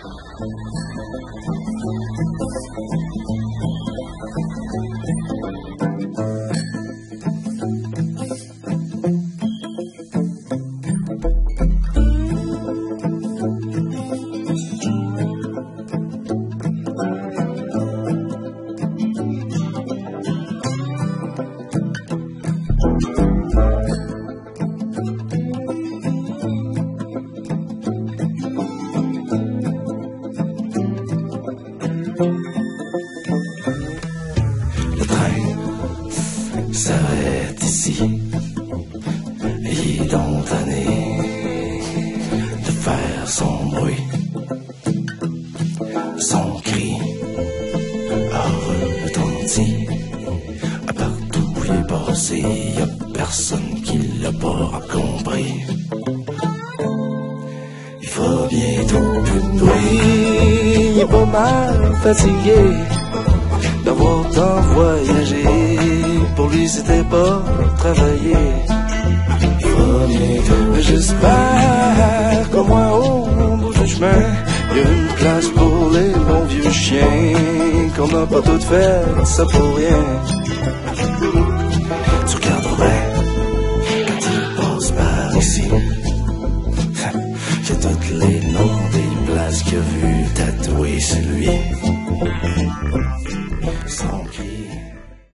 Le train s'arrête ici, indompté de faire son bruit, son cri a retenti partout où il est passé. Y a personne qui l'a pas compris. Il faut bientôt plus de bruit. Il est pas mal fatigué d'avoir tant voyagé. Pour lui c'était pas travailler. J'espère qu'au moins au bout du chemin, il y a une place pour les bons vieux chiens, qu'on n'a pas tout fait, ça pour rien. Tu regardes bien quand il passe par ici, j'ai tous les noms des places qu'il a vu tatouer, c'est lui.